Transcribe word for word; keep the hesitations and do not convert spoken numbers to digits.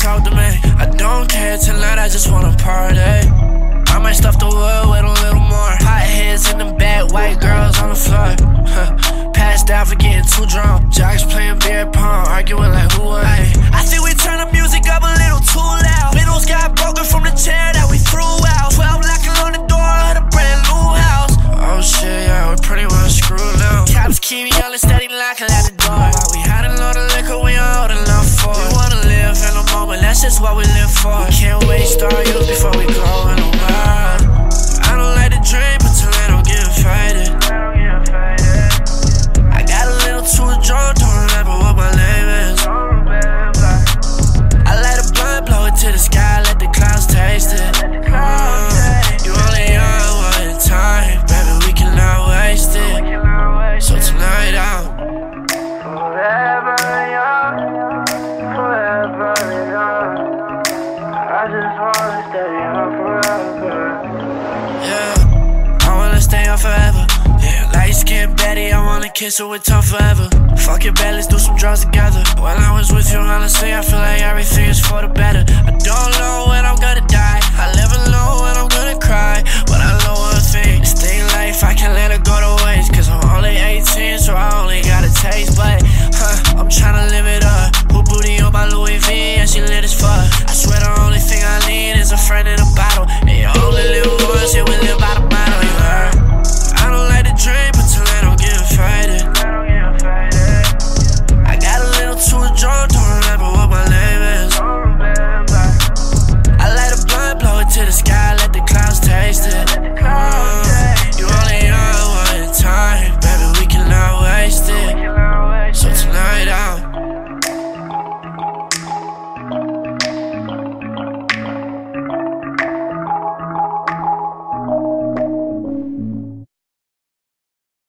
Talk to me. I don't care tonight, I just wanna party. I might stuff the world with a little more. Hot heads in the bed, white girls on the floor. Huh. Passed out for getting too drunk. Jocks playing beer pong, arguing like who won. I think we turn the music up a little too loud. Middles got broken from the chair that we threw out. Twelve knocking on the door of the brand new house. Oh shit, yeah, we pretty well screwed now. Cops keep yelling, steady knocking at the door. While we hiding all the liquor, we all holding up for. We wanna live in a moment, that's just what we live for. We can't waste our youth before we go in the wild. I don't like to dream, but till I don't get invited. I got a little too drunk, don't remember what my name is. I let a blunt blow it to the sky, let the clouds taste it. Mm, you only young one time, baby, we cannot waste it. So tonight out. Forever, yeah, light skin Betty, I wanna kiss her with tongue forever. Fuck your bad, let's do some drugs together. While I was with you, honestly, I feel like everything is for the better. I don't know when I'm gonna die, I never know when I'm gonna cry, but I know one thing, this thing life, I can't let it go to waste. Cause I'm only eighteen, so I only got